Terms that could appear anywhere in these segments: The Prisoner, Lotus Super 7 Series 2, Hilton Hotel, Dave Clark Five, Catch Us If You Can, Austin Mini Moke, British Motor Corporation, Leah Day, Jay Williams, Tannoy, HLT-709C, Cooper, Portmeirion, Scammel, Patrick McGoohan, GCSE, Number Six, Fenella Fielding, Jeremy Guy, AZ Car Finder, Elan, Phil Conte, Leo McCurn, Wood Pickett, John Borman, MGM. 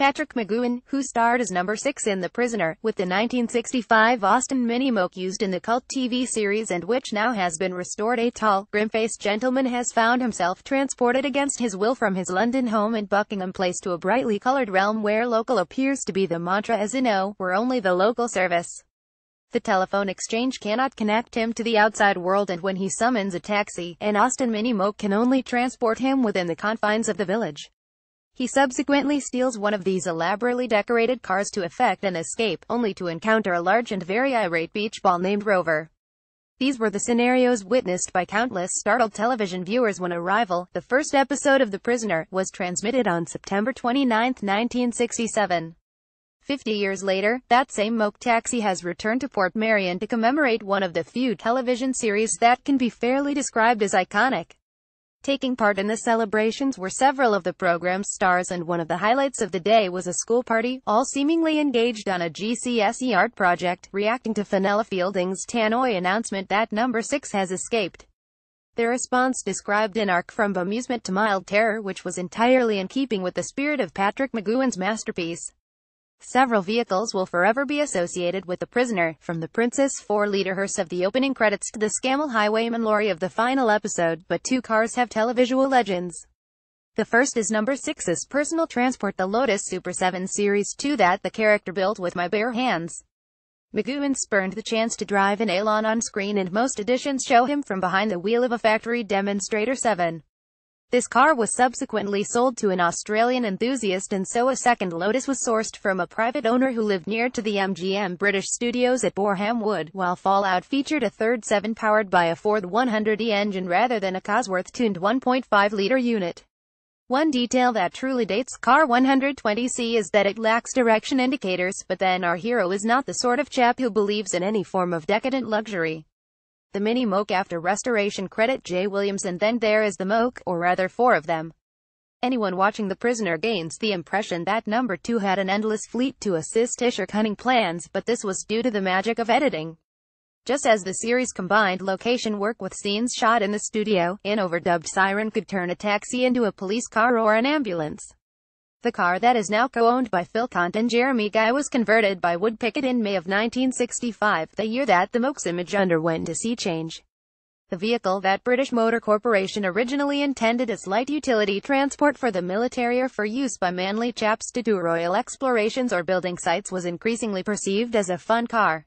Patrick McGoohan, who starred as Number Six in The Prisoner, with the 1965 Austin Mini Moke used in the cult TV series and which now has been restored. A tall, grim-faced gentleman has found himself transported against his will from his London home in Buckingham Place to a brightly coloured realm where local appears to be the mantra, as in oh, we're only the local service. The telephone exchange cannot connect him to the outside world, and when he summons a taxi, an Austin Mini Moke can only transport him within the confines of the village. He subsequently steals one of these elaborately decorated cars to effect an escape, only to encounter a large and very irate beach ball named Rover. These were the scenarios witnessed by countless startled television viewers when Arrival, the first episode of The Prisoner, was transmitted on September 29, 1967. 50 years later, that same Moke taxi has returned to Portmeirion to commemorate one of the few television series that can be fairly described as iconic. Taking part in the celebrations were several of the program's stars, and one of the highlights of the day was a school party, all seemingly engaged on a GCSE art project, reacting to Fenella Fielding's Tannoy announcement that Number Six has escaped. Their response described an arc from amusement to mild terror, which was entirely in keeping with the spirit of Patrick McGoohan's masterpiece. Several vehicles will forever be associated with The Prisoner, from the Princess 4-liter hearse of the opening credits to the Scammel highwayman lorry of the final episode, but two cars have televisual legends. The first is Number Six's personal transport, the Lotus Super 7 Series 2 that the character built with my bare hands. McGoohan spurned the chance to drive an Elan on screen, and most editions show him from behind the wheel of a factory demonstrator 7. This car was subsequently sold to an Australian enthusiast, and so a second Lotus was sourced from a private owner who lived near to the MGM British studios at Boreham Wood, while Fallout featured a third 7 powered by a Ford 100E engine rather than a Cosworth-tuned 1.5-litre unit. One detail that truly dates car 120C is that it lacks direction indicators, but then our hero is not the sort of chap who believes in any form of decadent luxury. The Mini Moke after restoration credit J. Williams, and then there is the Moke, or rather four of them. Anyone watching The Prisoner gains the impression that Number 2 had an endless fleet to assist his cunning plans, but this was due to the magic of editing. Just as the series combined location work with scenes shot in the studio, an overdubbed siren could turn a taxi into a police car or an ambulance. The car that is now co-owned by Phil Conte and Jeremy Guy was converted by Wood Pickett in May of 1965, the year that the Moke's image underwent a sea change. The vehicle that British Motor Corporation originally intended as light utility transport for the military or for use by manly chaps to do royal explorations or building sites was increasingly perceived as a fun car.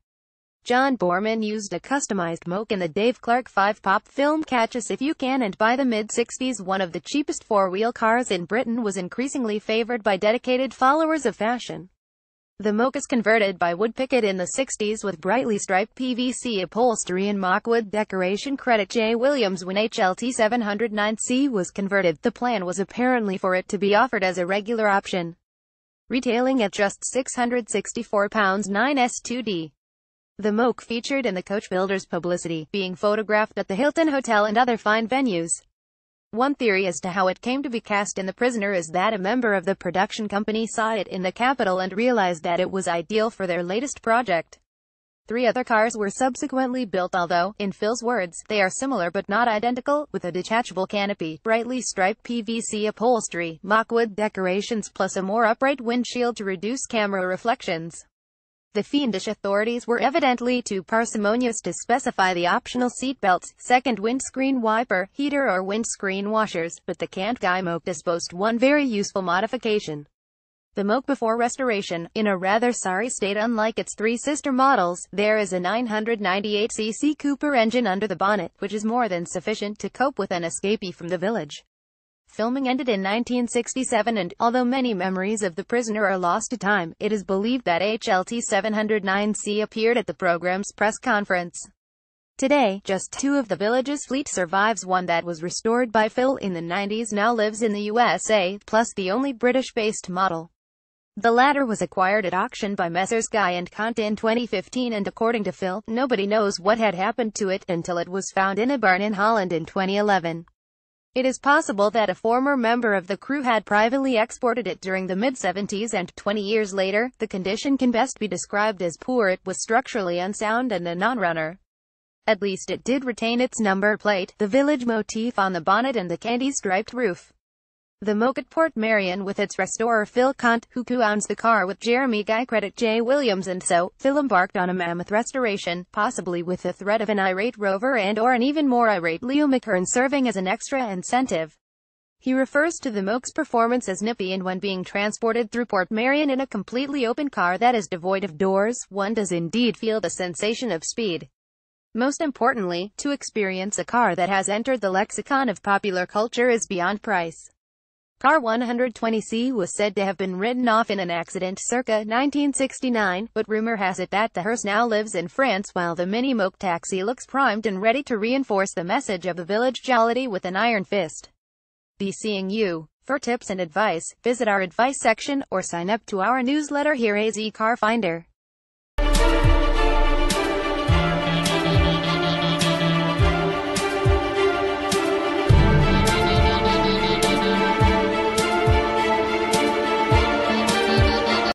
John Borman used a customized Moke in the Dave Clark Five pop film Catch Us If You Can, and by the mid-60s one of the cheapest four-wheel cars in Britain was increasingly favoured by dedicated followers of fashion. The Moke is converted by Wood Pickett in the 60s with brightly striped PVC upholstery and mockwood decoration credit J. Williams. When HLT-709C was converted, the plan was apparently for it to be offered as a regular option, retailing at just £664 9s2d. The Moke featured in the coach builder's publicity, being photographed at the Hilton Hotel and other fine venues. One theory as to how it came to be cast in The Prisoner is that a member of the production company saw it in the capital and realized that it was ideal for their latest project. 3 other cars were subsequently built, although, in Phil's words, they are similar but not identical, with a detachable canopy, brightly striped PVC upholstery, mockwood decorations plus a more upright windshield to reduce camera reflections. The fiendish authorities were evidently too parsimonious to specify the optional seatbelts, second windscreen wiper, heater or windscreen washers, but the Kant-Guy Moke disposed one very useful modification. The Moke before restoration, in a rather sorry state unlike its 3 sister models, there is a 998cc Cooper engine under the bonnet, which is more than sufficient to cope with an escapee from the village. Filming ended in 1967 and, although many memories of The Prisoner are lost to time, it is believed that HLT-709C appeared at the program's press conference. Today, just 2 of the village's fleet survives, one that was restored by Phil in the 90s now lives in the USA, plus the only British-based model. The latter was acquired at auction by Messrs. Guy and Conte in 2015, and according to Phil, nobody knows what had happened to it until it was found in a barn in Holland in 2011. It is possible that a former member of the crew had privately exported it during the mid-70s, and 20 years later, the condition can best be described as poor. It was structurally unsound and a non-runner. At least it did retain its number plate, the village motif on the bonnet and the candy-striped roof. The Moke at Portmeirion with its restorer Phil Conte, who co-owns the car with Jeremy Guy critic Jay Williams, and so, Phil embarked on a mammoth restoration, possibly with the threat of an irate Rover and or an even more irate Leo McCurn serving as an extra incentive. He refers to the Moke's performance as nippy, and when being transported through Portmeirion in a completely open car that is devoid of doors, one does indeed feel the sensation of speed. Most importantly, to experience a car that has entered the lexicon of popular culture is beyond price. Car 120C was said to have been written off in an accident circa 1969, but rumor has it that the hearse now lives in France, while the Mini Moke taxi looks primed and ready to reinforce the message of the village jollity with an iron fist. Be seeing you. For tips and advice, visit our advice section, or sign up to our newsletter here AZ Car Finder.